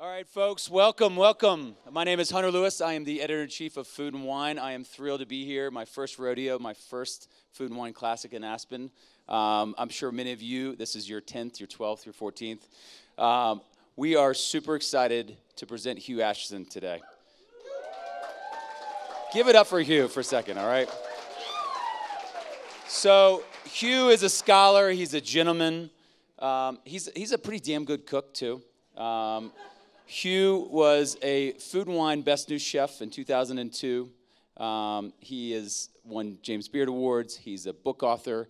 All right, folks, welcome. My name is Hunter Lewis. I am the editor-in-chief of Food & Wine. I am thrilled to be here. My first rodeo, my first Food & Wine Classic in Aspen. I'm sure many of you, this is your 10th, your 12th, your 14th. We are super excited to present Hugh Acheson today. Give it up for Hugh for a second, all right? So Hugh is a scholar. He's a gentleman. He's a pretty damn good cook, too. Hugh was a Food & Wine Best New Chef in 2002. He has won James Beard Awards. He's a book author.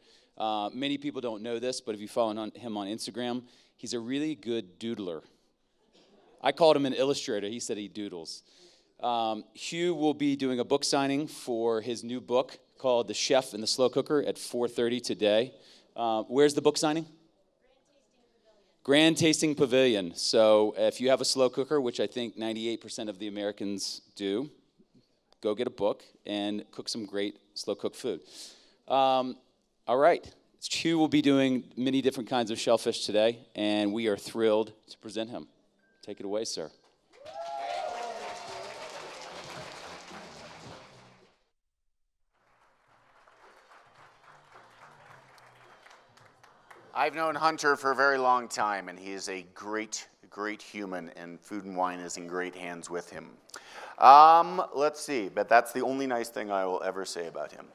Many people don't know this, but if you follow him on Instagram, he's a really good doodler. I called him an illustrator. He said he doodles. Hugh will be doing a book signing for his new book called The Chef and the Slow Cooker at 4:30 today. Where's the book signing? Grand Tasting Pavilion. So if you have a slow cooker, which I think 98% of the Americans do, go get a book and cook some great slow-cooked food. All right. Hugh will be doing many different kinds of shellfish today, and we are thrilled to present him. Take it away, sir. I've known Hunter for a very long time, and he is a great, great human, and Food and Wine is in great hands with him. Let's see, but that's the only nice thing I will ever say about him.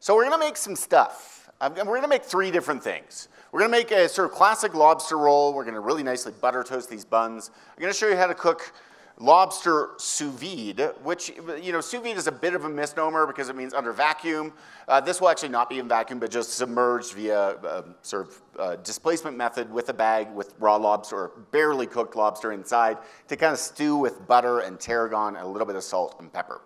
So we're going to make some stuff. We're going to make three different things. We're going to make a sort of classic lobster roll. We're going to really nicely butter toast these buns. I'm going to show you how to cook lobster sous vide, which, you know, sous vide is a bit of a misnomer because it means under vacuum. This will actually not be in vacuum, but just submerged via sort of displacement method with a bag with raw lobster or barely cooked lobster inside to kind of stew with butter and tarragon and a little bit of salt and pepper.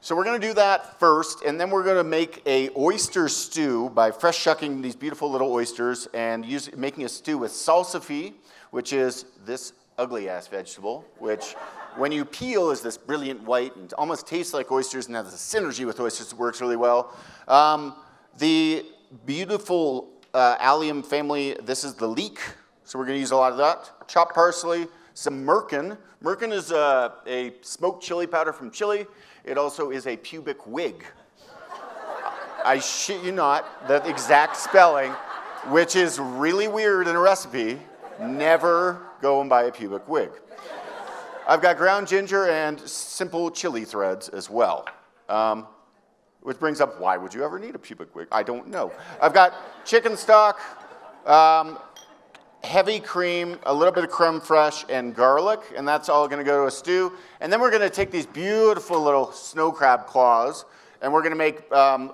So we're going to do that first, and then we're going to make a oyster stew by fresh shucking these beautiful little oysters and making a stew with salsify, which is this ugly-ass vegetable, which when you peel is this brilliant white and almost tastes like oysters and has a synergy with oysters that works really well. The beautiful allium family, this is the leek, so we're going to use a lot of that. Chopped parsley, some merkin. Merkin is a smoked chili powder from Chile. It also is a pubic wig. I shit you not, the exact spelling, which is really weird in a recipe. Never go and buy a pubic wig. I've got ground ginger and simple chili threads as well. Which brings up, why would you ever need a pubic wig? I don't know. I've got chicken stock, heavy cream, a little bit of creme fraiche, and garlic, and that's all gonna go to a stew. And then we're gonna take these beautiful little snow crab claws, and we're gonna make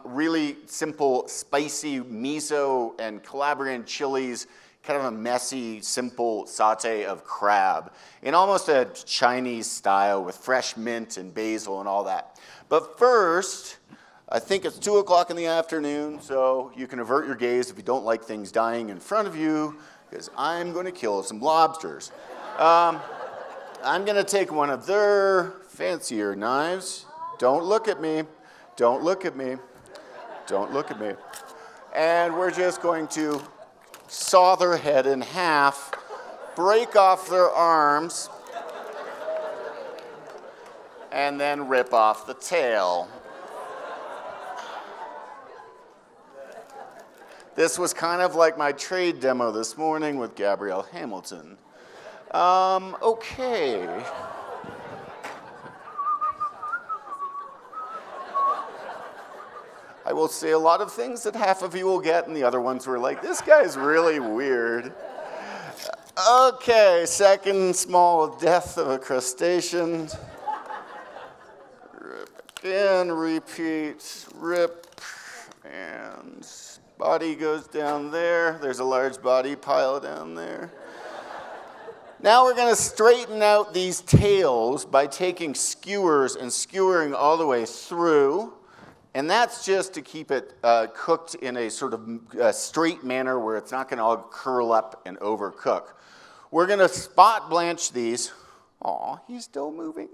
really simple spicy miso and Calabrian chilies, kind of a messy, simple saute of crab in almost a Chinese style with fresh mint and basil and all that. But first, I think it's 2 o'clock in the afternoon, so you can avert your gaze if you don't like things dying in front of you, because I'm going to kill some lobsters. I'm going to take one of their fancier knives. Don't look at me. Don't look at me. Don't look at me. And we're just going to saw their head in half, break off their arms, and then rip off the tail. This was kind of like my trade demo this morning with Gabrielle Hamilton. Okay. I will say a lot of things that half of you will get, and the other ones were like, this guy's really weird. Okay, second small death of a crustacean. Rip again, repeat, rip, and body goes down there. There's a large body pile down there. Now we're going to straighten out these tails by taking skewers and skewering all the way through. And that's just to keep it cooked in a sort of straight manner where it's not going to all curl up and overcook. We're going to spot blanch these. Aw, he's still moving.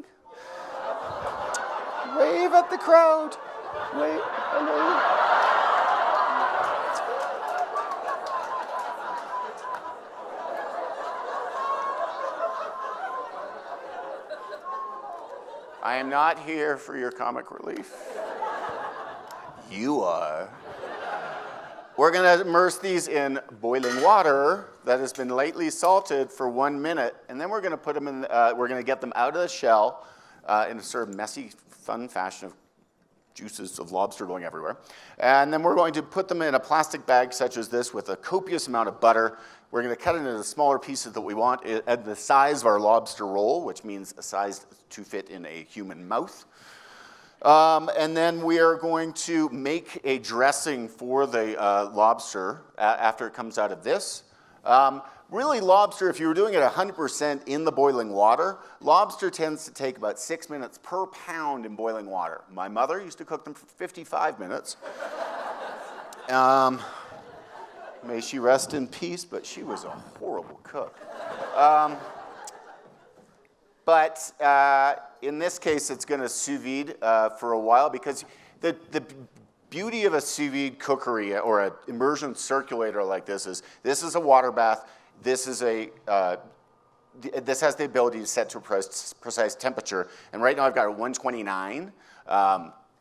Wave at the crowd. Wave. Hello. I am not here for your comic relief. You are. We're going to immerse these in boiling water that has been lightly salted for 1 minute, and then we're going to put them in. We're going to get them out of the shell in a sort of messy, fun fashion of juices of lobster going everywhere, and then we're going to put them in a plastic bag such as this with a copious amount of butter. We're going to cut it into the smaller pieces that we want at the size of our lobster roll, which means a size to fit in a human mouth. And then we are going to make a dressing for the lobster after it comes out of this. Really, lobster, if you were doing it 100% in the boiling water, lobster tends to take about 6 minutes per pound in boiling water. My mother used to cook them for 55 minutes. May she rest in peace, but she was a horrible cook. But in this case, it's going to sous vide for a while, because the beauty of a sous vide cookery or an immersion circulator like this is a water bath. This is a this has the ability to set to a precise temperature. And right now, I've got a 129,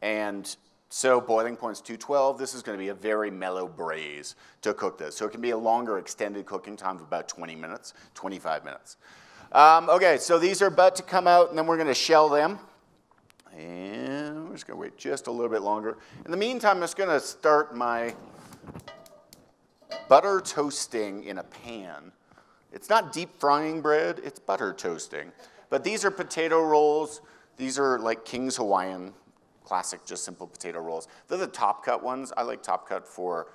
and so boiling point's 212. This is going to be a very mellow braise to cook this. So it can be a longer, extended cooking time of about 20 minutes, 25 minutes. Okay, so these are about to come out, and then we're going to shell them. And we're just going to wait just a little bit longer. In the meantime, I'm just going to start my butter toasting in a pan. It's not deep frying bread, it's butter toasting. But these are potato rolls. These are like King's Hawaiian, classic, just simple potato rolls. They're the top cut ones. I like top cut for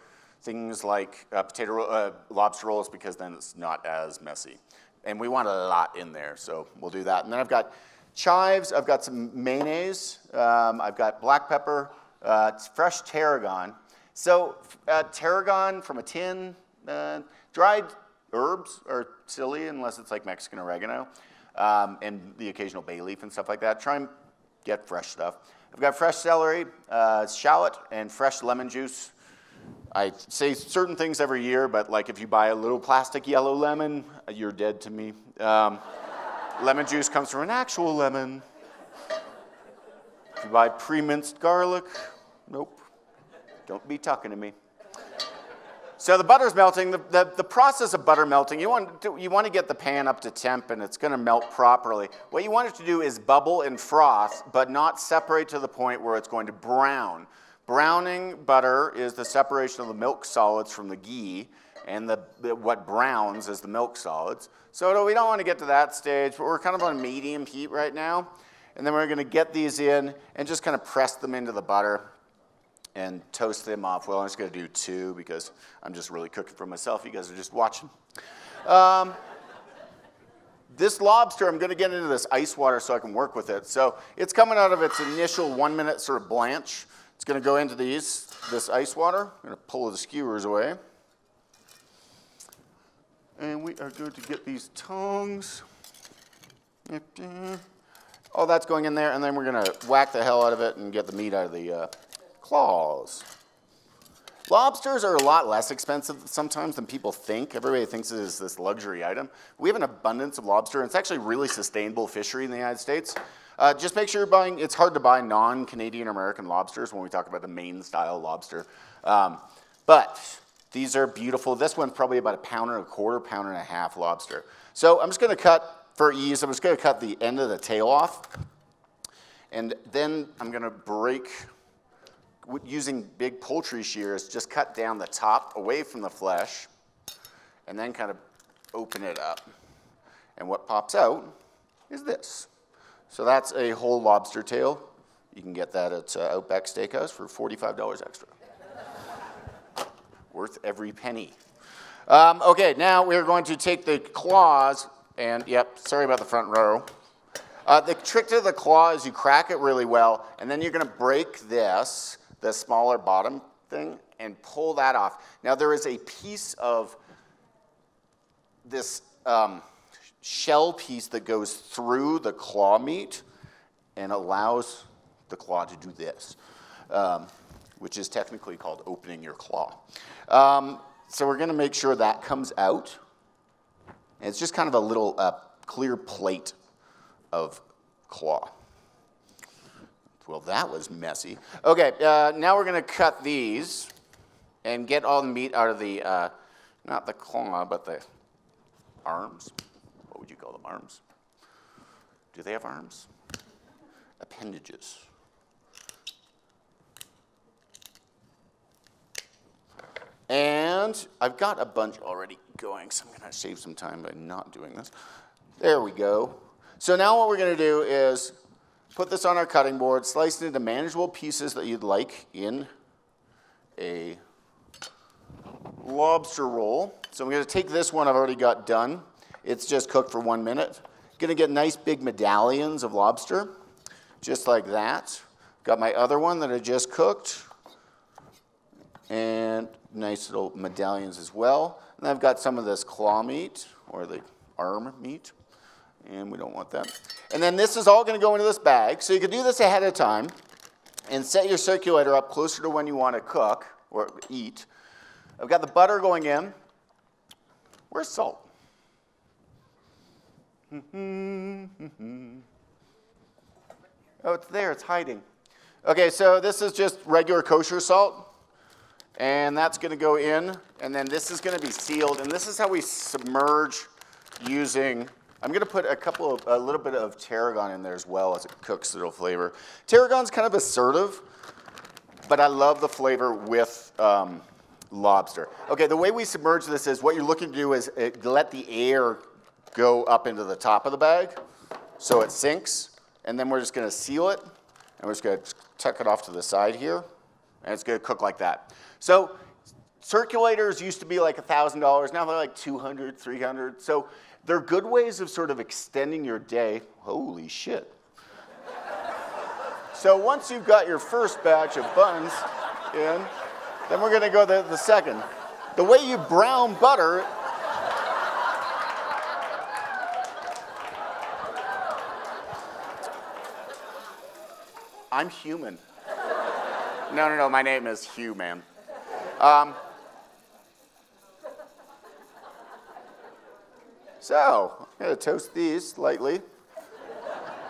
things like lobster rolls, because then it's not as messy. And we want a lot in there, so we'll do that. And then I've got chives, I've got some mayonnaise, I've got black pepper, fresh tarragon. So tarragon from a tin, dried herbs are silly unless it's like Mexican oregano, and the occasional bay leaf and stuff like that. Try and get fresh stuff. I've got fresh celery, shallot, and fresh lemon juice. I say certain things every year, but like if you buy a little plastic yellow lemon, you're dead to me. Lemon juice comes from an actual lemon. If you buy pre-minced garlic, nope. Don't be talking to me. So the butter's melting. The process of butter melting, you want to get the pan up to temp, and it's going to melt properly. What you want it to do is bubble and froth, but not separate to the point where it's going to brown. Browning butter is the separation of the milk solids from the ghee, and what browns is the milk solids. So we don't want to get to that stage, but we're kind of on medium heat right now. And then we're going to get these in and just kind of press them into the butter and toast them off. Well, I'm just going to do two because I'm just really cooking for myself. You guys are just watching. This lobster, I'm going to get into this ice water so I can work with it. So it's coming out of its initial 1 minute sort of blanch. It's going to go into this ice water. I'm going to pull the skewers away. And we are going to get these tongs. All that's going in there, and then we're going to whack the hell out of it and get the meat out of the claws. Lobsters are a lot less expensive sometimes than people think. Everybody thinks it is this luxury item. We have an abundance of lobster, and it's actually really sustainable fishery in the United States. Just make sure you're buying, it's hard to buy non-Canadian or American lobsters when we talk about the Maine style lobster. But these are beautiful. This one's probably about 1 pound and a quarter, 1 pound and a half lobster. So I'm just going to cut, for ease, I'm just going to cut the end of the tail off. And then I'm going to break, using big poultry shears, just cut down the top away from the flesh and then kind of open it up. And what pops out is this. So that's a whole lobster tail. You can get that at Outback Steakhouse for $45 extra. Worth every penny. Okay, now we're going to take the claws, and yep, sorry about the front row. The trick to the claw is you crack it really well, and then you're going to break this, the smaller bottom thing, and pull that off. Now there is a piece of this shell piece that goes through the claw meat and allows the claw to do this. Which is technically called opening your claw. So we're going to make sure that comes out. And it's just kind of a little clear plate of claw. Well, that was messy. Okay, now we're going to cut these and get all the meat out of the, not the claw, but the arms. What would you call them, arms? Do they have arms? Appendages. And I've got a bunch already going, so I'm going to save some time by not doing this. There we go. So now what we're going to do is put this on our cutting board, slice it into manageable pieces that you'd like in a lobster roll. So I'm going to take this one I've already got done. It's just cooked for 1 minute. Going to get nice big medallions of lobster, just like that. Got my other one that I just cooked. And nice little medallions as well. And I've got some of this claw meat, or the arm meat, and we don't want that. And then this is all going to go into this bag. So you can do this ahead of time and set your circulator up closer to when you want to cook or eat. I've got the butter going in. Where's salt? Oh, it's there. It's hiding. Okay, so this is just regular kosher salt. And that's going to go in, and then this is going to be sealed. And this is how we submerge using, I'm going to put a little bit of tarragon in there as well as it cooks the little flavor. Tarragon's kind of assertive, but I love the flavor with lobster. Okay, the way we submerge this is what you're looking to do is let the air go up into the top of the bag so it sinks. And then we're just going to seal it, and we're just going to tuck it off to the side here. And it's going to cook like that. So circulators used to be like $1,000. Now they're like $200, $300. So they're good ways of sort of extending your day. Holy shit. So once you've got your first batch of buns in, then we're going to go to the second. The way you brown butter. I'm human. No, no, no, my name is Hugh, man. So I'm going to toast these lightly.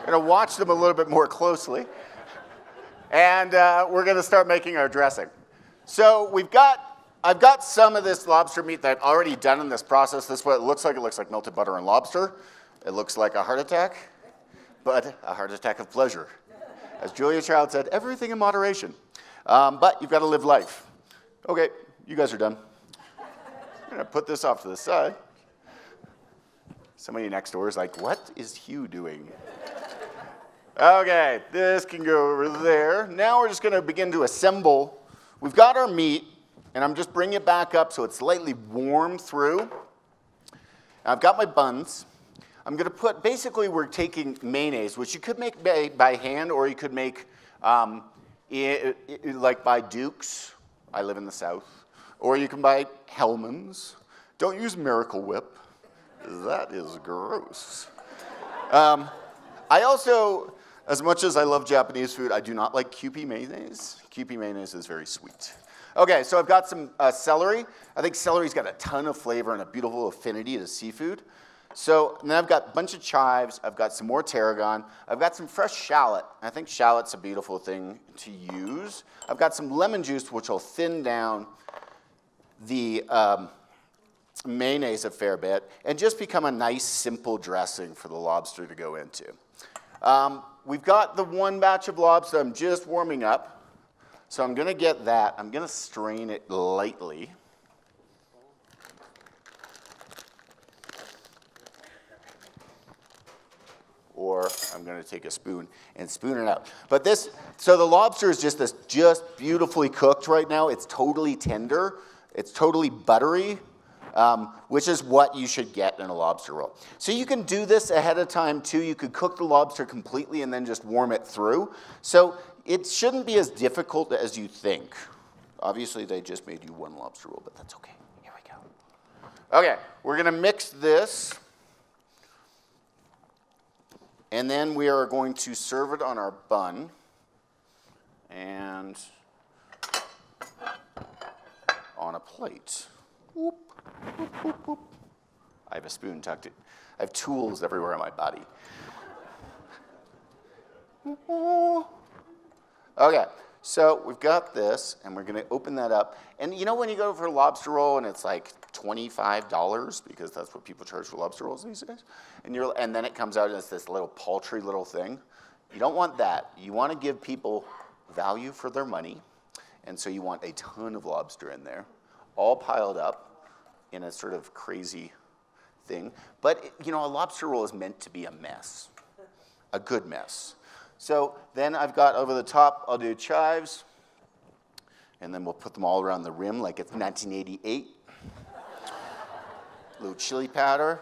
I'm going to watch them a little bit more closely. And we're going to start making our dressing. So I've got some of this lobster meat that I've already done in this process. This is what it looks like. It looks like melted butter and lobster. It looks like a heart attack, but a heart attack of pleasure. As Julia Child said, everything in moderation. But you've got to live life. Okay, you guys are done. I'm going to put this off to the side. Somebody next door is like, what is Hugh doing? Okay, this can go over there. Now we're just going to begin to assemble. We've got our meat, and I'm just bringing it back up so it's slightly warm through. I've got my buns. I'm going to put, basically we're taking mayonnaise, which you could make by hand, or you could make like by Duke's, I live in the South, or you can buy Hellman's. Don't use Miracle Whip. That is gross. I also, as much as I love Japanese food, I do not like Kewpie mayonnaise. Kewpie mayonnaise is very sweet. Okay, so I've got some celery. I think celery's got a ton of flavor and a beautiful affinity to seafood. So and then I've got a bunch of chives. I've got some more tarragon. I've got some fresh shallot. I think shallot's a beautiful thing to use. I've got some lemon juice, which will thin down the mayonnaise a fair bit and just become a nice, simple dressing for the lobster to go into. We've got the one batch of lobster I'm just warming up. So I'm going to get that. I'm going to strain it lightly. Or I'm going to take a spoon and spoon it out. But this, so the lobster is just this, just beautifully cooked right now. It's totally tender. It's totally buttery, which is what you should get in a lobster roll. So you can do this ahead of time, too. You could cook the lobster completely and then just warm it through. So it shouldn't be as difficult as you think. Obviously, they just made you one lobster roll, but that's OK. Here we go. OK, we're going to mix this. And then we are going to serve it on our bun. And on a plate. Whoop, whoop, whoop, whoop. I have a spoon tucked in. I have tools everywhere on my body. Okay, so we've got this, and we're going to open that up. And you know when you go for a lobster roll, and it's like $25, because that's what people charge for lobster rolls these days, and then it comes out as this little paltry little thing. You don't want that. You want to give people value for their money, and so you want a ton of lobster in there, all piled up in a sort of crazy thing. But you know, a lobster roll is meant to be a mess, a good mess. So then I've got over the top, I'll do chives, and then we'll put them all around the rim like it's 1988. A little chili powder.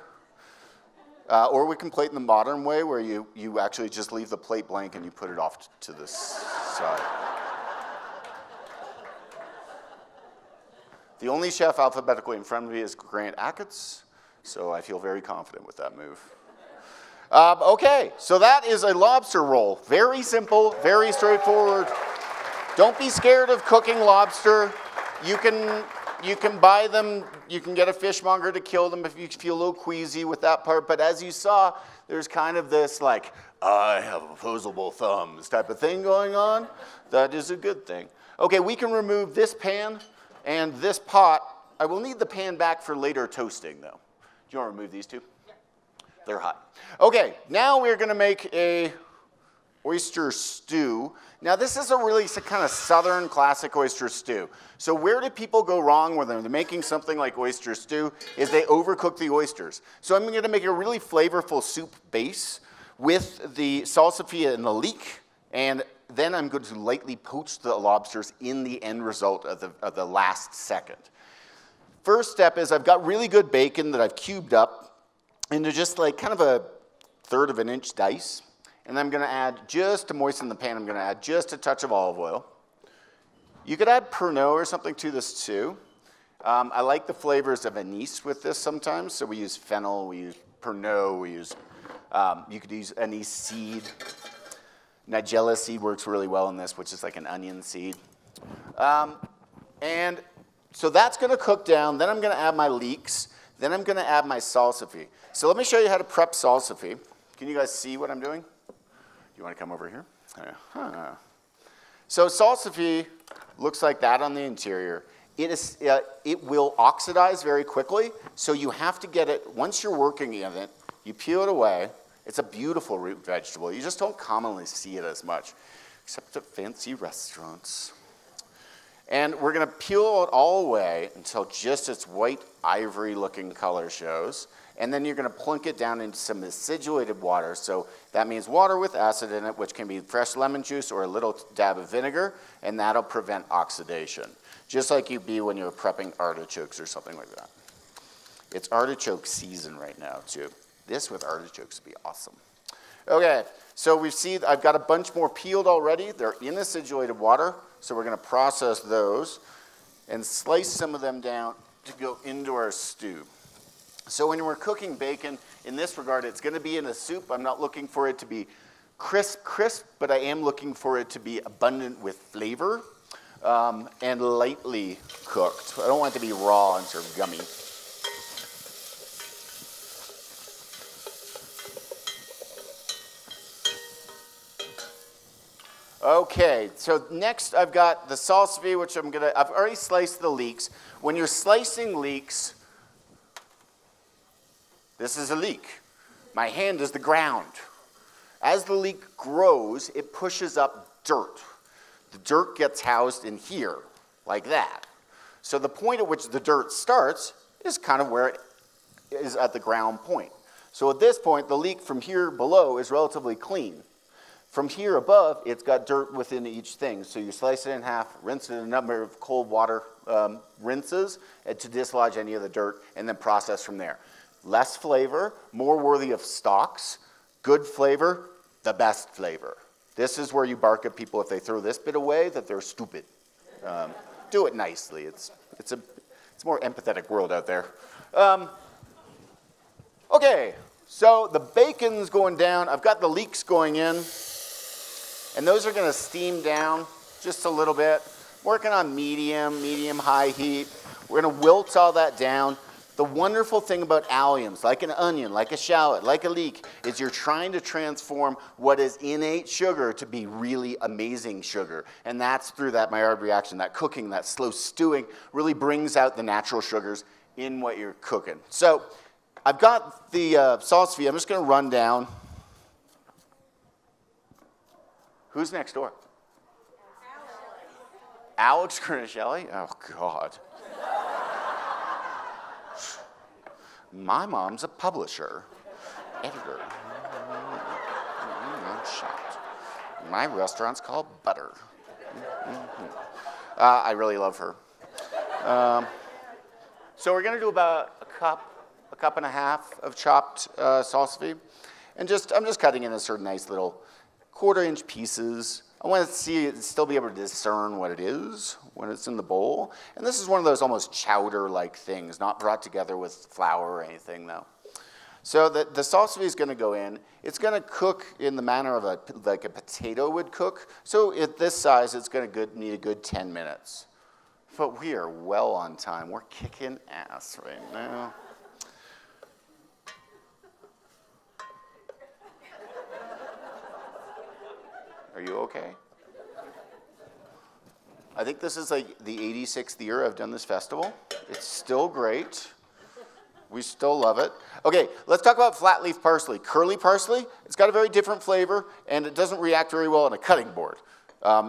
Or we can plate in the modern way where you actually just leave the plate blank and you put it off to the side. The only chef alphabetically in front of me is Grant Achatz, so I feel very confident with that move. Okay, so that is a lobster roll. Very simple, very straightforward. Don't be scared of cooking lobster. You can buy them, you can get a fishmonger to kill them if you feel a little queasy with that part, but as you saw, there's kind of this like, I have opposable thumbs type of thing going on. That is a good thing. Okay, we can remove this pan and this pot. I will need the pan back for later toasting though. Do you want to remove these two? They're hot. Okay, now we're gonna make a oyster stew. Now this is a really kind of southern classic oyster stew. So where do people go wrong when they're making something like oyster stew is they overcook the oysters. So I'm gonna make a really flavorful soup base with the salsify and the leek, and then I'm going to lightly poach the lobsters in the end result of the last second. First step is I've got really good bacon that I've cubed up into just like kind of a third of an inch dice. And I'm gonna add, just to moisten the pan, I'm gonna add just a touch of olive oil. You could add Pernod or something to this too. I like the flavors of anise with this sometimes. So we use fennel, we use Pernod, we use, you could use anise seed. Nigella seed works really well in this, which is like an onion seed. And so that's gonna cook down. Then I'm gonna add my leeks. Then I'm gonna add my salsify. So let me show you how to prep salsify. Can you guys see what I'm doing? You wanna come over here? Uh-huh. So salsify looks like that on the interior. It will oxidize very quickly, so you have to get it, once you're working in it, you peel it away. It's a beautiful root vegetable. You just don't commonly see it as much, except at fancy restaurants. And we're gonna peel it all away until just its white ivory looking color shows. And then you're gonna plunk it down into some acidulated water. So that means water with acid in it, which can be fresh lemon juice or a little dab of vinegar, and that'll prevent oxidation. Just like you'd be when you're prepping artichokes or something like that. It's artichoke season right now too. This with artichokes would be awesome. Okay, so we've seen, I've got a bunch more peeled already. They're in acidulated water. So we're gonna process those and slice some of them down to go into our stew. So when we're cooking bacon, in this regard, it's gonna be in a soup. I'm not looking for it to be crisp, but I am looking for it to be abundant with flavor and lightly cooked. I don't want it to be raw and sort of gummy. Okay, so next I've got the salsify, which I've already sliced the leeks. When you're slicing leeks, this is a leek. My hand is the ground. As the leek grows, it pushes up dirt. The dirt gets housed in here, like that. So the point at which the dirt starts is kind of where it is at the ground point. So at this point, the leek from here below is relatively clean. From here above, it's got dirt within each thing. So you slice it in half, rinse it in a number of cold water rinses to dislodge any of the dirt, and then process from there. Less flavor, more worthy of stocks. Good flavor, the best flavor. This is where you bark at people if they throw this bit away, that they're stupid. Do it nicely. It's a more empathetic world out there. Okay, so the bacon's going down. I've got the leeks going in. And those are gonna steam down just a little bit. Working on medium high heat. We're gonna wilt all that down. The wonderful thing about alliums, like an onion, like a shallot, like a leek, is you're trying to transform what is innate sugar to be really amazing sugar. And that's through that Maillard reaction, that cooking, that slow stewing, really brings out the natural sugars in what you're cooking. So I've got the sauce for you. I'm just going to run down. Who's next door? Alex Cornishelli? Oh, God. My mom's a publisher, editor. My restaurant's called Butter. I really love her. So we're going to do about a cup and a half of chopped sauce vide. And I'm just cutting in a certain nice little quarter-inch pieces. I want to see it, still be able to discern what it is when it's in the bowl. And this is one of those almost chowder-like things, not brought together with flour or anything, though. So the sauce is going to go in. It's going to cook in the manner of like a potato would cook. So at this size, it's going to need a good 10 minutes. But we are well on time. We're kicking ass right now. Are you okay? I think this is like the 86th year I've done this festival. It's still great. We still love it. Okay, let's talk about flat leaf parsley. Curly parsley, it's got a very different flavor and it doesn't react very well on a cutting board.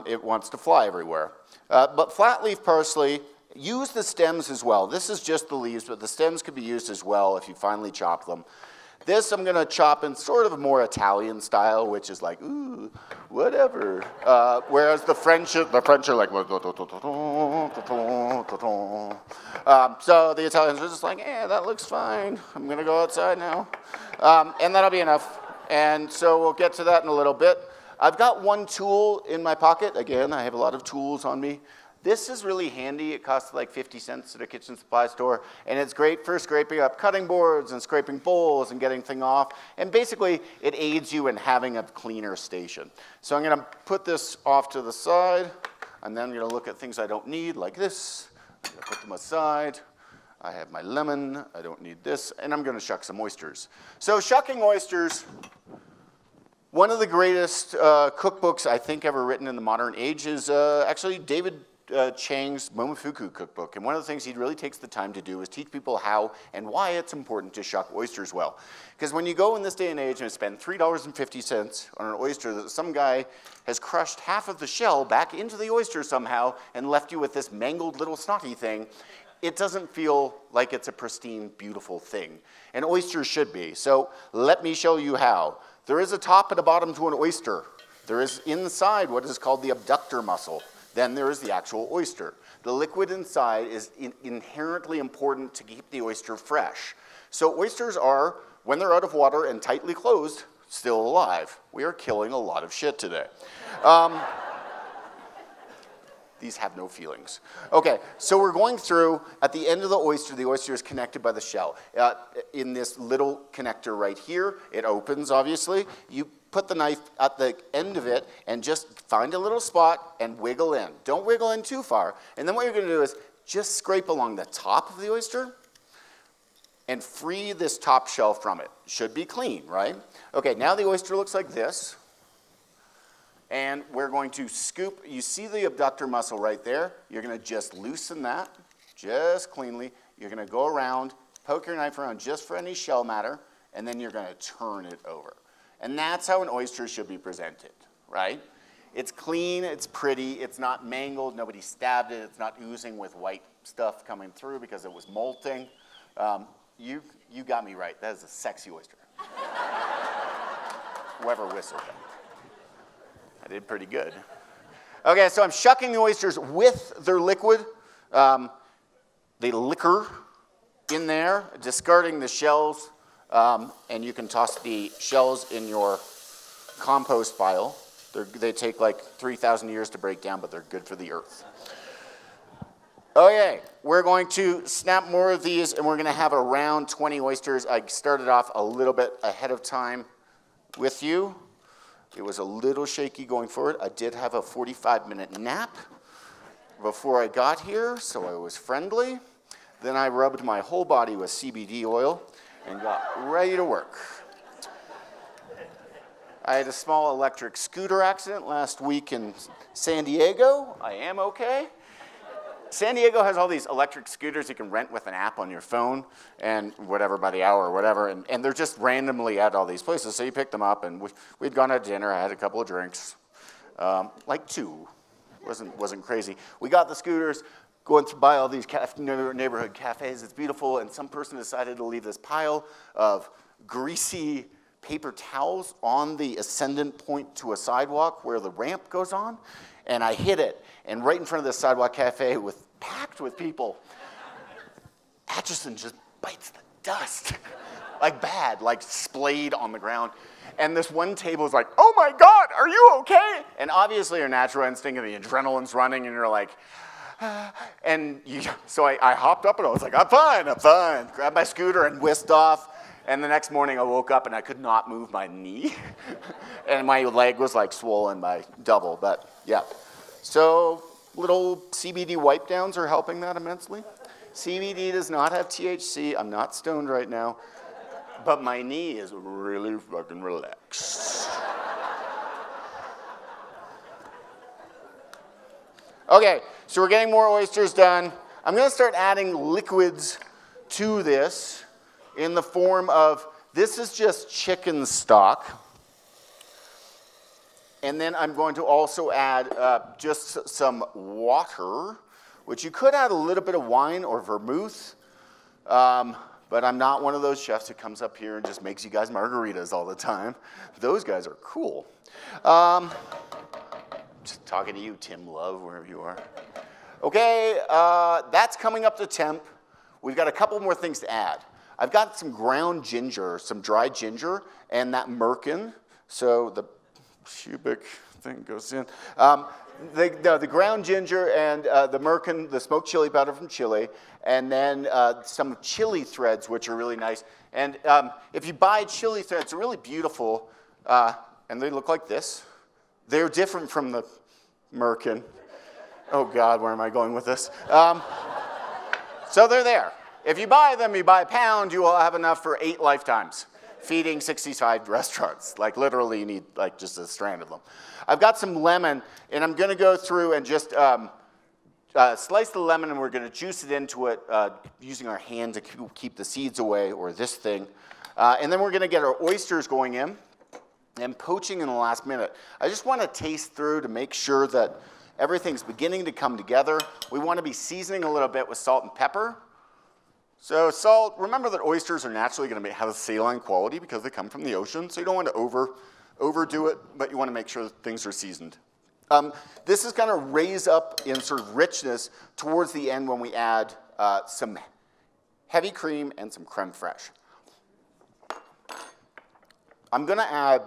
It wants to fly everywhere. But flat leaf parsley, use the stems as well. This is just the leaves, but the stems could be used as well if you finely chop them. This I'm going to chop in sort of a more Italian style, which is like, ooh, whatever. Whereas the French are like, so the Italians are just like, eh, that looks fine. I'm going to go outside now. And that'll be enough. And so we'll get to that in a little bit. I've got one tool in my pocket. Again, I have a lot of tools on me. This is really handy. It costs like 50 cents at a kitchen supply store, and it's great for scraping up cutting boards and scraping bowls and getting things off. And basically, it aids you in having a cleaner station. So I'm going to put this off to the side, and then I'm going to look at things I don't need, like this. I'm going to put them aside. I have my lemon. I don't need this. And I'm going to shuck some oysters. So shucking oysters, one of the greatest cookbooks I think ever written in the modern age is actually David Chang's Momofuku cookbook. And one of the things he really takes the time to do is teach people how and why it's important to shuck oysters well. Because when you go in this day and age and spend $3.50 on an oyster that some guy has crushed half of the shell back into the oyster somehow and left you with this mangled little snotty thing, it doesn't feel like it's a pristine, beautiful thing. And oysters should be. So let me show you how. There is a top and a bottom to an oyster. There is inside what is called the abductor muscle. Then there is the actual oyster. The liquid inside is inherently important to keep the oyster fresh. So oysters are, when they're out of water and tightly closed, still alive. We are killing a lot of shit today. These have no feelings. Okay, so we're going through, at the end of the oyster is connected by the shell. In this little connector right here, it opens, obviously. You put the knife at the end of it and just find a little spot and wiggle in. Don't wiggle in too far. And then what you're gonna do is just scrape along the top of the oyster and free this top shell from it. Should be clean, right? Okay, now the oyster looks like this. And we're going to scoop, you see the abductor muscle right there. You're gonna just loosen that, just cleanly. You're gonna go around, poke your knife around just for any shell matter, and then you're gonna turn it over. And that's how an oyster should be presented, right? It's clean, it's pretty, it's not mangled, nobody stabbed it, it's not oozing with white stuff coming through because it was molting. You got me right, that is a sexy oyster. Whoever whistled that. I did pretty good. Okay, so I'm shucking the oysters with their liquid, the liquor in there, discarding the shells, and you can toss the shells in your compost pile. They take like 3,000 years to break down, but they're good for the earth. Okay, we're going to snap more of these, and we're going to have around 20 oysters. I started off a little bit ahead of time with you. It was a little shaky going forward. I did have a 45-minute nap before I got here, so I was friendly. Then I rubbed my whole body with CBD oil and got ready to work. I had a small electric scooter accident last week in San Diego. I am okay. San Diego has all these electric scooters you can rent with an app on your phone and whatever by the hour or whatever, and they're just randomly at all these places. So you pick them up, and we'd gone to dinner. I had a couple of drinks, like two. Wasn't crazy. We got the scooters, going by all these neighborhood cafes. It's beautiful, and some person decided to leave this pile of greasy paper towels on the ascendant point to a sidewalk where the ramp goes on, and I hit it, and right in front of this sidewalk cafe was packed with people. Acheson just bites the dust, like bad, like splayed on the ground, and this one table is like, oh my God, are you okay? And obviously your natural instinct and the adrenaline's running, and you're like, so I hopped up, and I was like, I'm fine, grabbed my scooter and whisked off. And the next morning, I woke up, and I could not move my knee. And my leg was, like, swollen by double. But, yeah. So little CBD wipe downs are helping that immensely. CBD does not have THC. I'm not stoned right now. But my knee is really fucking relaxed. OK, so we're getting more oysters done. I'm going to start adding liquids to this, in the form of, this is just chicken stock. And then I'm going to also add just some water, which you could add a little bit of wine or vermouth. But I'm not one of those chefs who comes up here and just makes you guys margaritas all the time. Those guys are cool. Just talking to you, Tim Love, wherever you are. OK, that's coming up to temp. We've got a couple more things to add. I've got some ground ginger, some dry ginger, and that merkin. So the pubic thing goes in. The ground ginger and the merkin, the smoked chili powder from Chile, and then some chili threads, which are really nice. And if you buy chili threads, they're really beautiful, and they look like this. They're different from the merkin. Oh, God, where am I going with this? So they're there. If you buy them, you buy a pound, you will have enough for 8 lifetimes, feeding 65 restaurants. Like, literally, you need, like, just a strand of them. I've got some lemon, and I'm going to go through and just slice the lemon, and we're going to juice it into it using our hand to keep the seeds away, or this thing. And then we're going to get our oysters going in and poaching in the last minute. I just want to taste through to make sure that everything's beginning to come together. We want to be seasoning a little bit with salt and pepper. So salt, remember that oysters are naturally going to have a saline quality because they come from the ocean, so you don't want to overdo it, but you want to make sure that things are seasoned. This is going to raise up in sort of richness towards the end when we add some heavy cream and some creme fraiche. I'm going to add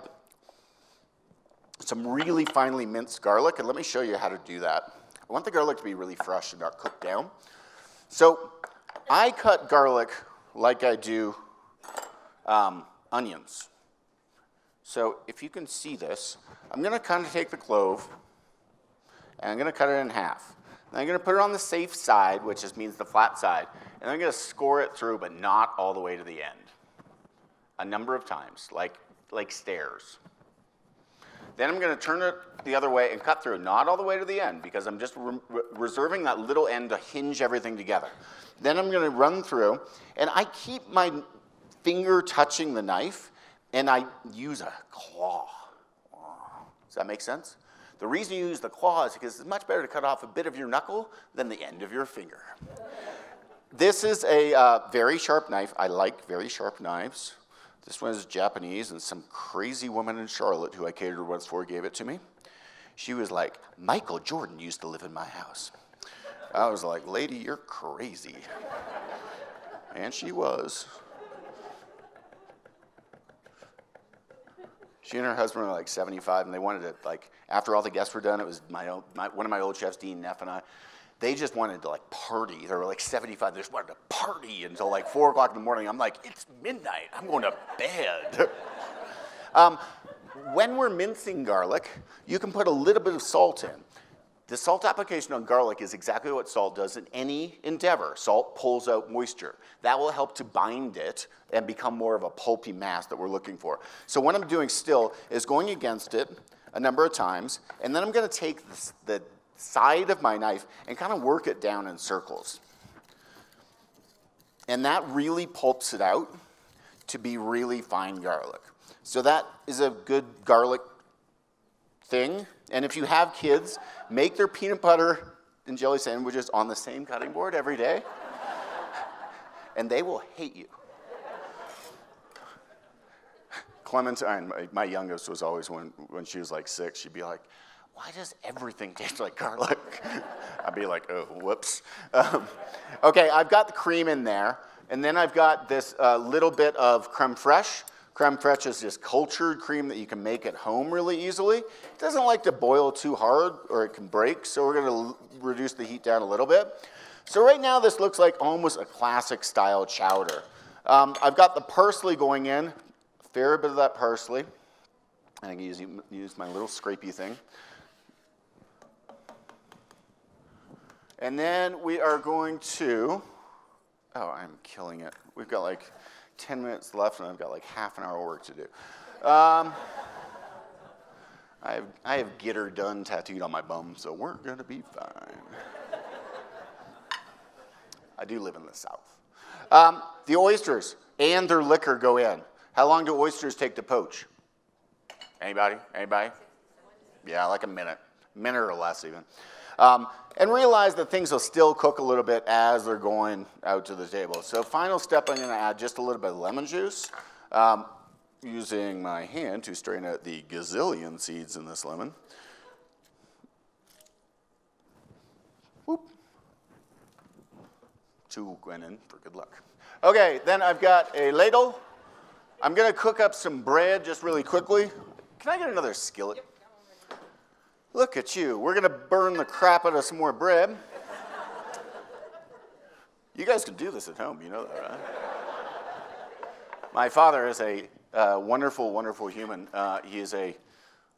some really finely minced garlic, and let me show you how to do that. I want the garlic to be really fresh and not cooked down. So I cut garlic like I do onions. So if you can see this, I'm going to kind of take the clove, and I'm going to cut it in half. And I'm going to put it on the safe side, which just means the flat side. And I'm going to score it through, but not all the way to the end, a number of times, like stairs. Then I'm going to turn it the other way and cut through, not all the way to the end, because I'm just reserving that little end to hinge everything together. Then I'm going to run through, and I keep my finger touching the knife, and I use a claw. Does that make sense? The reason you use the claw is because it's much better to cut off a bit of your knuckle than the end of your finger. This is a very sharp knife. I like very sharp knives. This one is Japanese, and some crazy woman in Charlotte who I catered once for gave it to me. She was like, Michael Jordan used to live in my house. I was like, lady, you're crazy. And she was. She and her husband were like 75, and they wanted to, like, after all the guests were done, it was one of my old chefs, Dean Neff, and I. They just wanted to, like, party. They were like 75. They just wanted to party until like 4 o'clock in the morning. I'm like, it's midnight. I'm going to bed. When we're mincing garlic, you can put a little bit of salt in. The salt application on garlic is exactly what salt does in any endeavor. Salt pulls out moisture. That will help to bind it and become more of a pulpy mass that we're looking for. So what I'm doing still is going against it a number of times, and then I'm going to take the side of my knife and kind of work it down in circles. And that really pulps it out to be really fine garlic. So that is a good garlic thing. And if you have kids, make their peanut butter and jelly sandwiches on the same cutting board every day, and they will hate you. Clementine, my youngest, was always, when she was like 6, she'd be like, why does everything taste like garlic? I'd be like, oh, whoops. Okay, I've got the cream in there, and then I've got this little bit of creme fraiche. Creme fraiche is this cultured cream that you can make at home really easily. It doesn't like to boil too hard or it can break, so we're gonna reduce the heat down a little bit. So right now this looks like almost a classic style chowder. I've got the parsley going in, a fair bit of that parsley. And I can use my little scrapey thing. And then we are going to, oh, I'm killing it. We've got like 10 minutes left, and I've got like half an hour work to do. I have "Get Her Done" tattooed on my bum, so we're gonna be fine. I do live in the South. The oysters and their liquor go in. How long do oysters take to poach? Anybody? Anybody? Yeah, like a minute or less even. And realize that things will still cook a little bit as they're going out to the table. So final step, I'm going to add just a little bit of lemon juice, using my hand to strain out the gazillion seeds in this lemon. Whoop. Two went in for good luck. Okay, then I've got a ladle. I'm going to cook up some bread just really quickly. Can I get another skillet? Yep. Look at you. We're going to burn the crap out of some more bread. You guys can do this at home. You know that, right? My father is a wonderful, wonderful human. He is an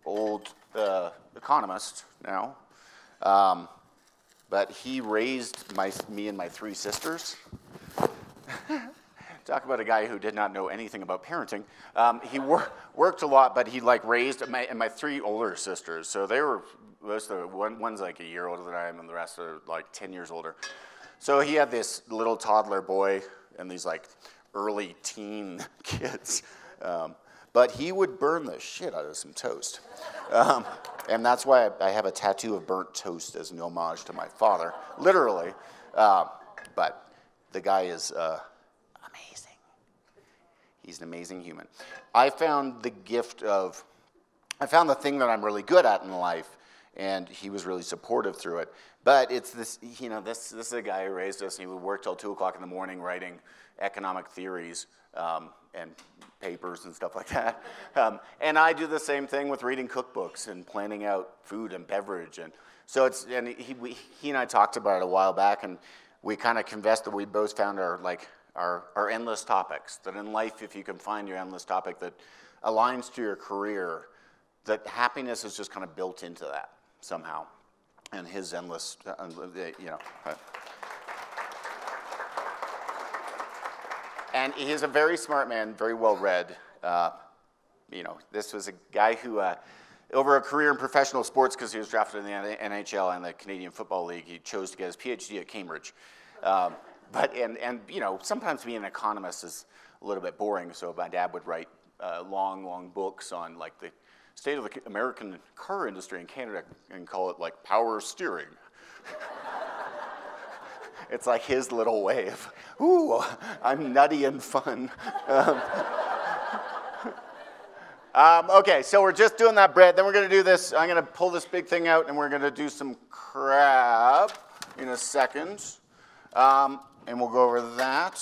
old economist now. But he raised me and my 3 sisters. Talk about a guy who did not know anything about parenting. He worked a lot, but he like raised my 3 older sisters. So they were, most of the, one's like a year older than I am, and the rest are like 10 years older. So he had this little toddler boy and these like early teen kids. But he would burn the shit out of some toast. And that's why I have a tattoo of burnt toast as an homage to my father, literally. But the guy is... amazing. He's an amazing human. I found the thing that I'm really good at in life, and he was really supportive through it. But it's this, you know, this is a guy who raised us, and he would work till 2 o'clock in the morning writing economic theories and papers and stuff like that. And I do the same thing with reading cookbooks and planning out food and beverage. And so he and I talked about it a while back, and we kind of confessed that we both found our endless topics, that in life, if you can find your endless topic that aligns to your career, that happiness is just kind of built into that somehow. And his endless, you know. And he's a very smart man, very well read. You know, this was a guy who, over a career in professional sports, because he was drafted in the NHL and the Canadian Football League, he chose to get his PhD at Cambridge. But you know, sometimes being an economist is a little bit boring, so my dad would write long, long books on like the state of the American car industry in Canada and call it like power steering. It's like his little way of, ooh, I'm nutty and fun. Okay, so we're just doing that bread, then we're gonna do this, I'm gonna pull this big thing out and we're gonna do some crab in a second. And we'll go over that.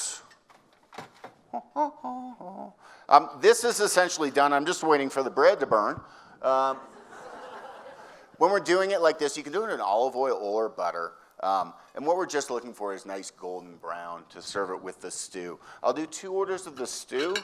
This is essentially done. I'm just waiting for the bread to burn. When we're doing it like this, you can do it in olive oil or butter. And what we're just looking for is nice golden brown to serve it with the stew. I'll do 2 orders of the stew.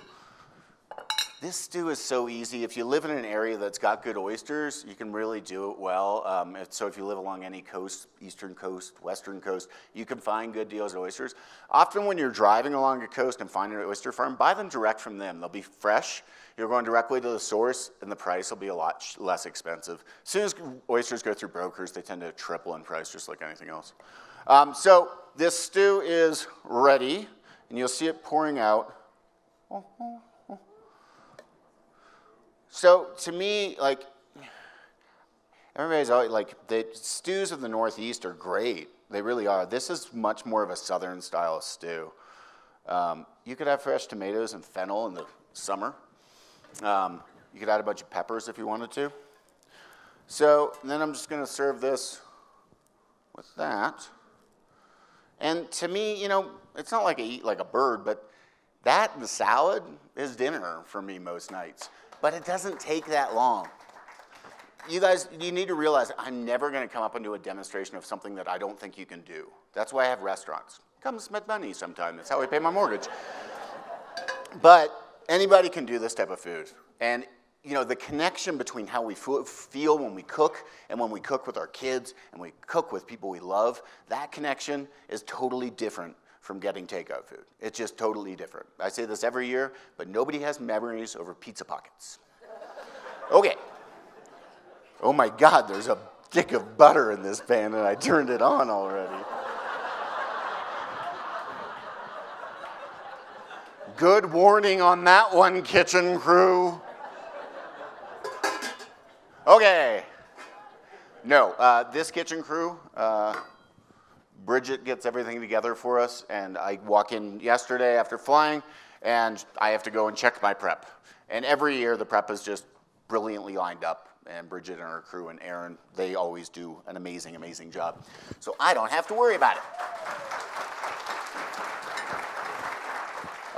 This stew is so easy. If you live in an area that's got good oysters, you can really do it well. So if you live along any coast, eastern coast, western coast, you can find good deals at oysters. Often when you're driving along a coast and finding an oyster farm, buy them direct from them. They'll be fresh. You're going directly to the source, and the price will be a lot less expensive. As soon as oysters go through brokers, they tend to triple in price just like anything else. So this stew is ready, and you'll see it pouring out. So to me, like, everybody's always like, the stews of the Northeast are great. They really are. This is much more of a Southern style stew. You could have fresh tomatoes and fennel in the summer. You could add a bunch of peppers if you wanted to. So then I'm just going to serve this with that. And to me, you know, it's not like I eat like a bird, but that and the salad is dinner for me most nights. But it doesn't take that long. You guys, you need to realize I'm never going to come up and do a demonstration of something that I don't think you can do. That's why I have restaurants. Come spend money sometime. That's how I pay my mortgage. But anybody can do this type of food. And you know, the connection between how we feel when we cook and when we cook with our kids and we cook with people we love, that connection is totally different from getting takeout food. It's just totally different. I say this every year, but nobody has memories over pizza pockets. Okay. Oh my God, there's a stick of butter in this pan and I turned it on already. Good warning on that one, kitchen crew. Okay. No, this kitchen crew, Bridget gets everything together for us, and I walk in yesterday after flying, and I have to go and check my prep. And every year, the prep is just brilliantly lined up, and Bridget and her crew and Aaron, they always do an amazing, amazing job. So I don't have to worry about it.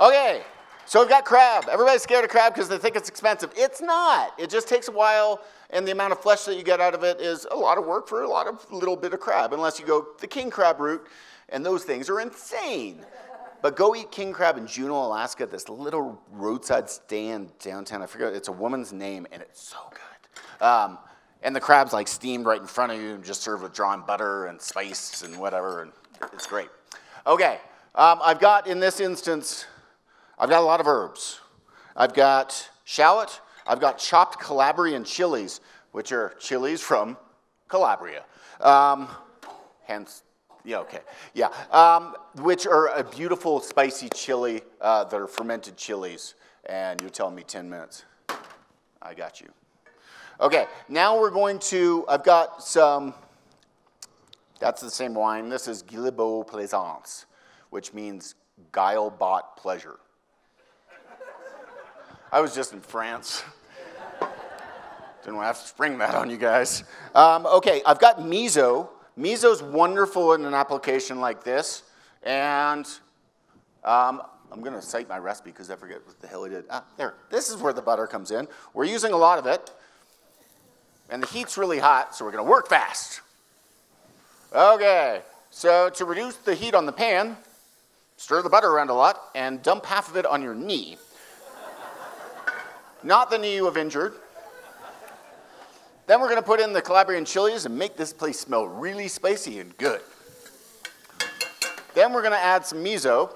Okay, so we've got crab. Everybody's scared of crab because they think it's expensive. It's not. It just takes a while. And the amount of flesh that you get out of it is a lot of work for a lot of little bit of crab, unless you go the king crab route, and those things are insane. But go eat king crab in Juneau, Alaska, this little roadside stand downtown. I forget, it's a woman's name, and it's so good. And the crab's like steamed right in front of you and just served with drawn butter and spice and whatever, and it's great. Okay, I've got, in this instance, I've got a lot of herbs. I've got shallot. I've got chopped Calabrian chilies, which are chilies from Calabria. Hence, yeah, okay, yeah. Which are a beautiful spicy chili that are fermented chilies. And you're telling me 10 minutes. I got you. Okay, now we're going to, I've got some, that's the same wine. This is Guillebeau Plaisance, which means guile bought pleasure. I was just in France. Didn't want to have to spring that on you guys. Okay, I've got miso. Miso's wonderful in an application like this. And I'm going to cite my recipe because I forget what the hell I did. Ah, there. This is where the butter comes in. We're using a lot of it. And the heat's really hot, so we're going to work fast. Okay, so to reduce the heat on the pan, stir the butter around a lot and dump half of it on your knee. Not the knee you have injured. Then we're going to put in the Calabrian chilies and make this place smell really spicy and good. Then we're going to add some miso,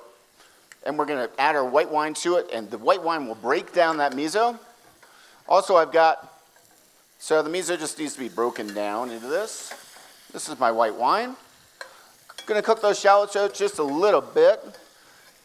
and we're going to add our white wine to it, and the white wine will break down that miso. Also, I've got, so the miso just needs to be broken down into this. This is my white wine. I'm going to cook those shallots out just a little bit,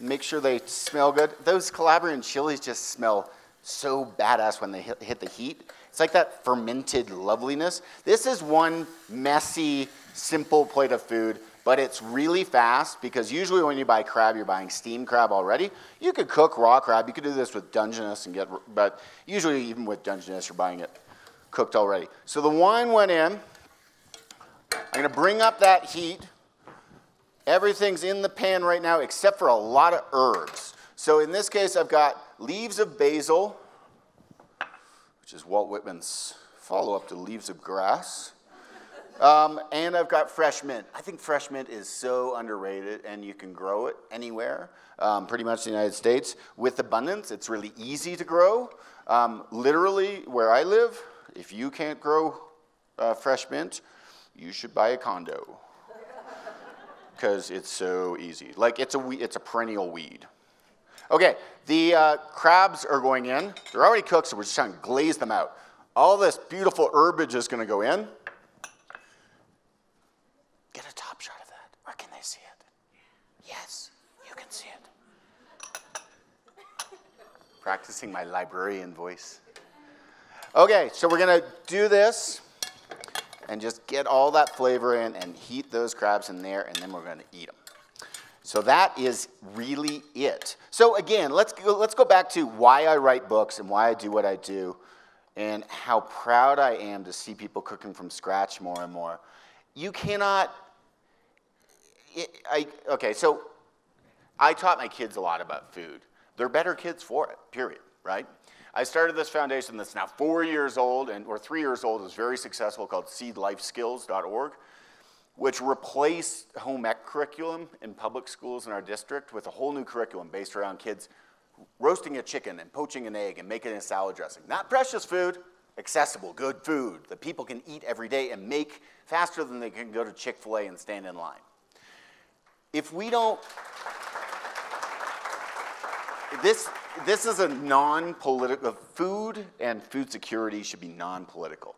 make sure they smell good. Those Calabrian chilies just smell so badass when they hit the heat. It's like that fermented loveliness. This is one messy, simple plate of food, but it's really fast because usually when you buy crab, you're buying steamed crab already. You could cook raw crab. You could do this with Dungeness and get, but usually even with Dungeness, you're buying it cooked already. So the wine went in. I'm gonna bring up that heat. Everything's in the pan right now except for a lot of herbs. So in this case, I've got leaves of basil, which is Walt Whitman's follow-up to Leaves of Grass. And I've got fresh mint. I think fresh mint is so underrated, and you can grow it anywhere, pretty much in the United States. With abundance, it's really easy to grow. Literally, where I live, if you can't grow fresh mint, you should buy a condo because it's so easy. Like, it's a perennial weed. Okay, the crabs are going in. They're already cooked, so we're just trying to glaze them out. All this beautiful herbage is going to go in. Get a top shot of that. Or can they see it? Yes, you can see it. Practicing my librarian voice. Okay, so we're going to do this and just get all that flavor in and heat those crabs in there, and then we're going to eat them. So that is really it. So again, let's go back to why I write books and why I do what I do and how proud I am to see people cooking from scratch more and more. You cannot, okay, so I taught my kids a lot about food. They're better kids for it, period, right? I started this foundation that's now 4 years old, or 3 years old, is very successful, called SeedLifeSkills.org. which replaced home ec curriculum in public schools in our district with a whole new curriculum based around kids roasting a chicken and poaching an egg and making a salad dressing. Not precious food, accessible, good food that people can eat every day and make faster than they can go to Chick-fil-A and stand in line. If we don't, this is a non-political, food and food security should be non-political.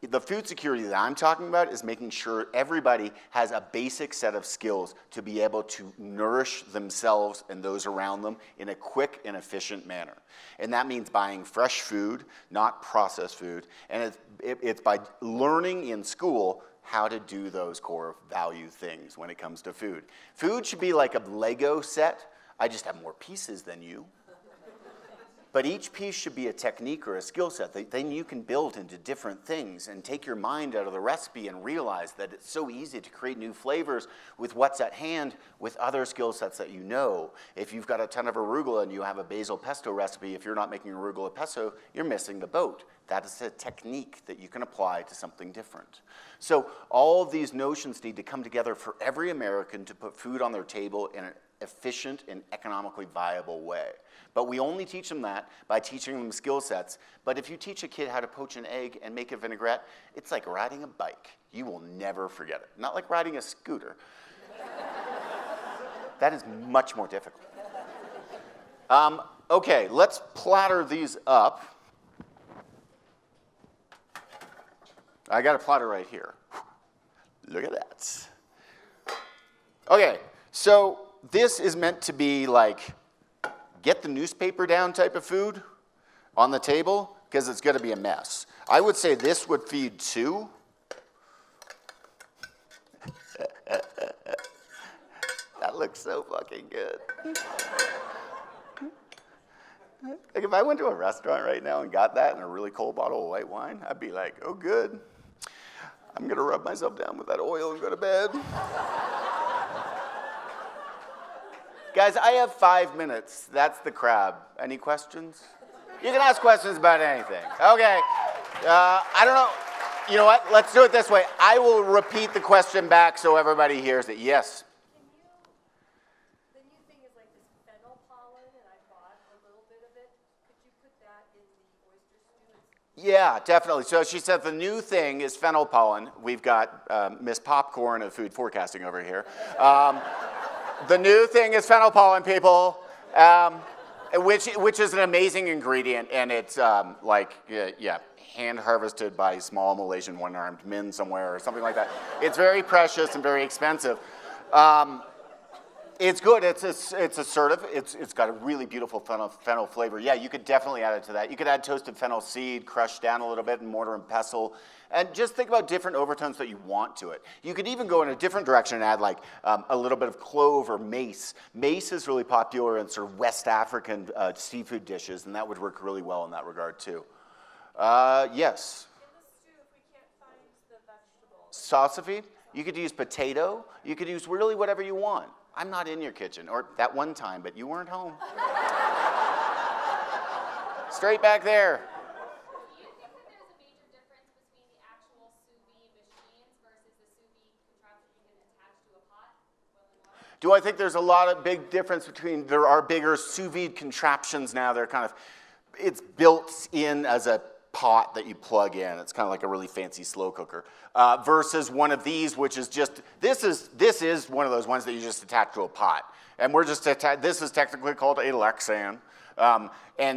The food security that I'm talking about is making sure everybody has a basic set of skills to be able to nourish themselves and those around them in a quick and efficient manner. And that means buying fresh food, not processed food. And it's by learning in school how to do those core value things when it comes to food. Food should be like a Lego set. I just have more pieces than you. But each piece should be a technique or a skill set that then you can build into different things and take your mind out of the recipe and realize that it's so easy to create new flavors with what's at hand with other skill sets that you know. If you've got a ton of arugula and you have a basil pesto recipe, if you're not making arugula pesto, you're missing the boat. That is a technique that you can apply to something different. So all of these notions need to come together for every American to put food on their table in an efficient and economically viable way. But we only teach them that by teaching them skill sets. But if you teach a kid how to poach an egg and make a vinaigrette, it's like riding a bike. You will never forget it. Not like riding a scooter. That is much more difficult. Okay, let's platter these up. I got a platter right here. Look at that. Okay, so this is meant to be like get the newspaper down type of food on the table because it's going to be a mess. I would say this would feed two. That looks so fucking good. Like if I went to a restaurant right now and got that and a really cold bottle of white wine, I'd be like, oh good. I'm going to rub myself down with that oil and go to bed. Guys, I have 5 minutes. That's the crab. Any questions? You can ask questions about anything. Okay. I don't know. You know what? Let's do it this way. I will repeat the question back so everybody hears it. Yes? The new thing is like this fennel pollen, and I bought a little bit of it. Could you put that in the oyster stew? Yeah, definitely. So she said the new thing is fennel pollen. We've got Miss Popcorn of Food Forecasting over here. The new thing is fennel pollen, people, which is an amazing ingredient, and it's like, yeah, hand harvested by small Malaysian one-armed men somewhere or something like that. It's very precious and very expensive. It's good. It's assertive. It's got a really beautiful fennel flavor. Yeah, you could definitely add it to that. You could add toasted fennel seed, crushed down a little bit in mortar and pestle, and just think about different overtones that you want to it. You could even go in a different direction and add like a little bit of clove or mace. Mace is really popular in sort of West African seafood dishes, and that would work really well in that regard too. Yes? In the stew, if we can't find the vegetables. Salsify? You could use potato. You could use really whatever you want. I'm not in your kitchen, or that one time, but you weren't home. Straight back there. Do you think that there's a major difference between the actual sous vide machines versus Do I think there's a lot of big difference between, there are bigger sous vide contraptions now, they're kind of, it's built in as a pot that you plug in, it's kind of like a really fancy slow cooker, versus one of these, which is just, this is one of those ones that you just attach to a pot. And we're just, this is technically called a Lexan, and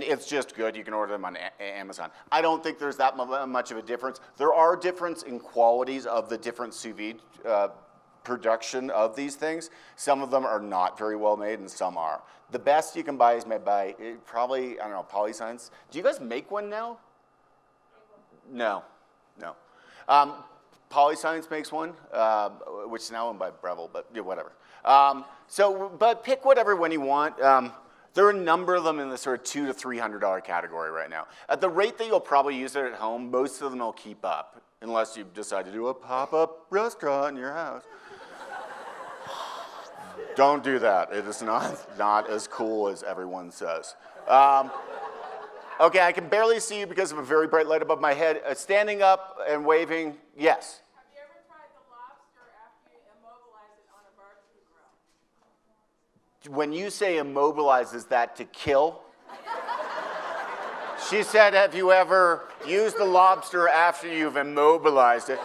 it's just good. You can order them on Amazon. I don't think there's that much of a difference. There are differences in qualities of the different sous vide production of these things. Some of them are not very well made, and some are. The best you can buy is made by, probably, I don't know, PolyScience. Do you guys make one now? No, no. PolyScience makes one, which is now owned by Breville, but yeah, whatever. But pick whatever one you want. There are a number of them in the sort of $200 to $300 category right now. At the rate that you'll probably use it at home, most of them will keep up, unless you decide to do a pop-up restaurant in your house. Don't do that. It is not as cool as everyone says. Okay, I can barely see you because of a very bright light above my head. Standing up and waving, yes. Have you ever tried the lobster after you immobilize it on a barbecue grill? When you say immobilize, is that to kill? She said, have you ever used the lobster after you've immobilized it?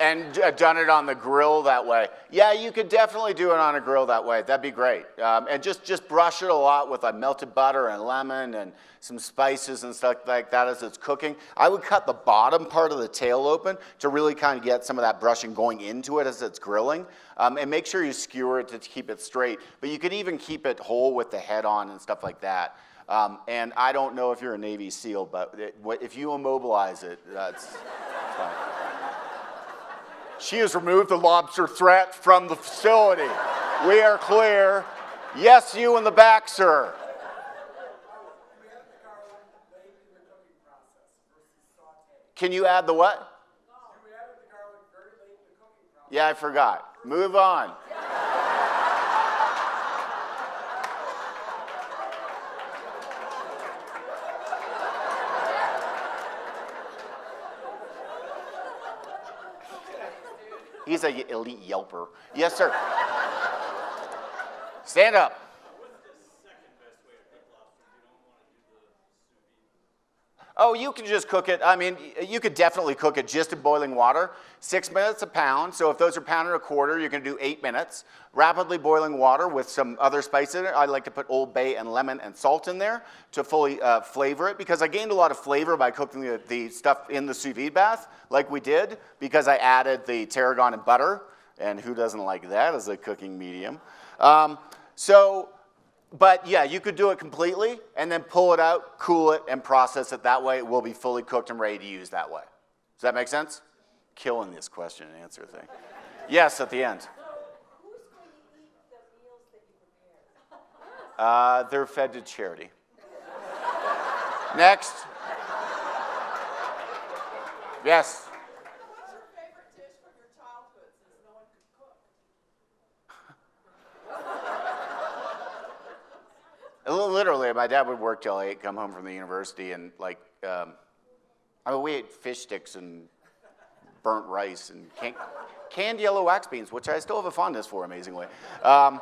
And done it on the grill that way. Yeah, you could definitely do it on a grill that way. That'd be great. And just brush it a lot with melted butter and lemon and some spices and stuff like that as it's cooking. I would cut the bottom part of the tail open to really kind of get some of that brushing going into it as it's grilling. And make sure you skewer it to keep it straight. But you could even keep it whole with the head on and stuff like that. And I don't know if you're a Navy SEAL, but if you immobilize it, that's fine. She has removed the lobster threat from the facility. We are clear. Yes, you in the back, sir. Can you add the what? Yeah, I forgot. Move on. He's an elite yelper. Yes, sir. Stand up. What's the second best way to cook lobster if you don't want to do the sous vide? Oh, you can just cook it. I mean, you could definitely cook it just in boiling water. 6 minutes a pound. So if those are pound and a quarter, you can do 8 minutes. Rapidly boiling water with some other spices in it. I like to put Old Bay and lemon and salt in there to fully flavor it, because I gained a lot of flavor by cooking the stuff in the sous vide bath like we did, because I added the tarragon and butter. And who doesn't like that as a cooking medium? But yeah, you could do it completely and then pull it out, cool it, and process it that way. It will be fully cooked and ready to use that way. Does that make sense? Killing this question and answer thing. Yes, at the end. So who's going to eat the meals that you prepare? They're fed to charity. Next. Yes. Literally, my dad would work till 8, come home from the university, and like, we ate fish sticks and burnt rice and canned yellow wax beans, which I still have a fondness for, amazingly. No,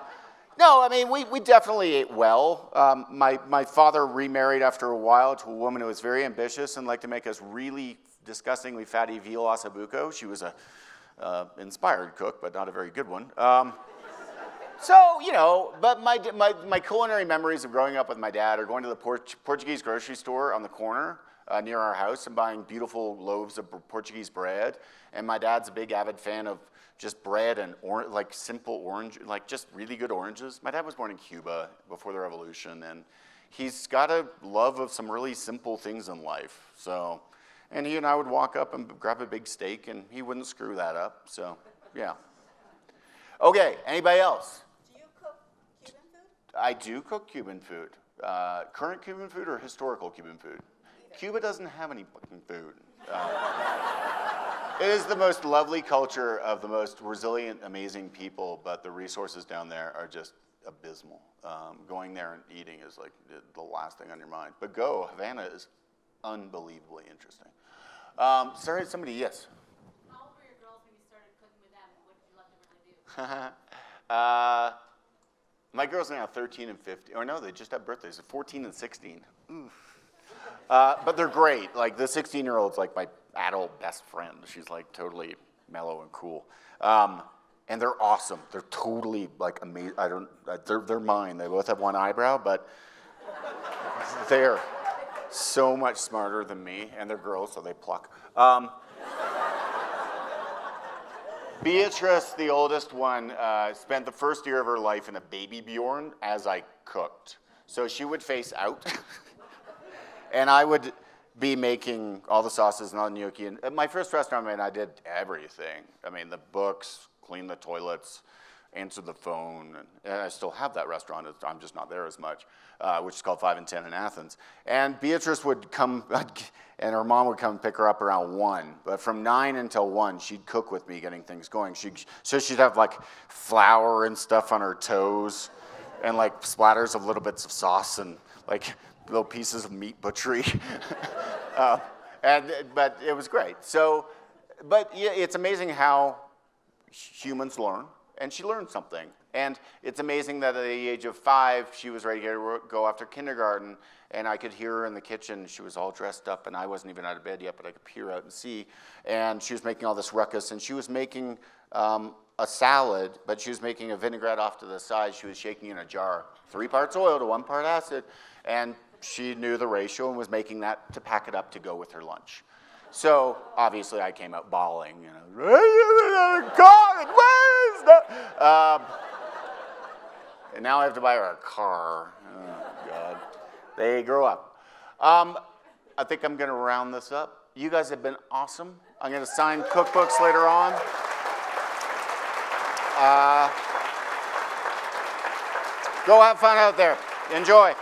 I mean, we definitely ate well. My father remarried after a while to a woman who was very ambitious and liked to make us really disgustingly fatty veal ossobuco. She was a inspired cook, but not a very good one. So, you know, but my culinary memories of growing up with my dad are going to the Portuguese grocery store on the corner near our house and buying beautiful loaves of Portuguese bread. And my dad's a big avid fan of just bread and just really good oranges. My dad was born in Cuba before the revolution, and he's got a love of some really simple things in life. So, and he and I would walk up and grab a big steak, and he wouldn't screw that up. So, yeah. Okay, anybody else? I do cook Cuban food. Current Cuban food or historical Cuban food? Either. Cuba doesn't have any fucking food. It is the most lovely culture of the most resilient, amazing people, but the resources down there are just abysmal. Going there and eating is like the last thing on your mind. But go, Havana is unbelievably interesting. Sorry, somebody, yes? How old were your girls when you started cooking with them, and what did you love them to do? My girls are now 13 and 15. Or no, they just had birthdays. They're 14 and 16. Oof. But they're great. Like, the 16-year-old's like my adult best friend. She's like totally mellow and cool. And they're awesome. They're totally like amazing. I don't, they're mine. They both have one eyebrow, but they're so much smarter than me. And they're girls, so they pluck. Beatrice, the oldest one, spent the first year of her life in a baby Bjorn as I cooked. So she would face out, and I would be making all the sauces and all the gnocchi. And at my first restaurant, I mean, I did everything. I mean, the books, clean the toilets, answer the phone. And I still have that restaurant. I'm just not there as much, which is called 5 and 10 in Athens. And Beatrice would come, and her mom would come pick her up around 1. But from 9 until 1, she'd cook with me getting things going. So she'd have like flour and stuff on her toes and like splatters of little bits of sauce and like little pieces of meat butchery. But it was great. So, but yeah, it's amazing how humans learn, and she learned something. And it's amazing that at the age of 5, she was ready to go after kindergarten, and I could hear her in the kitchen. She was all dressed up, and I wasn't even out of bed yet, but I could peer out and see. And she was making all this ruckus, and she was making a salad, but she was making a vinaigrette off to the side. She was shaking in a jar, 3 parts oil to 1 part acid, and she knew the ratio and was making that to pack it up to go with her lunch. So obviously I came out bawling, you know, God, where is that? And now I have to buy her a car. Oh, God. They grow up. I think I'm going to round this up. You guys have been awesome. I'm going to sign cookbooks later on. Go have fun out there. Enjoy.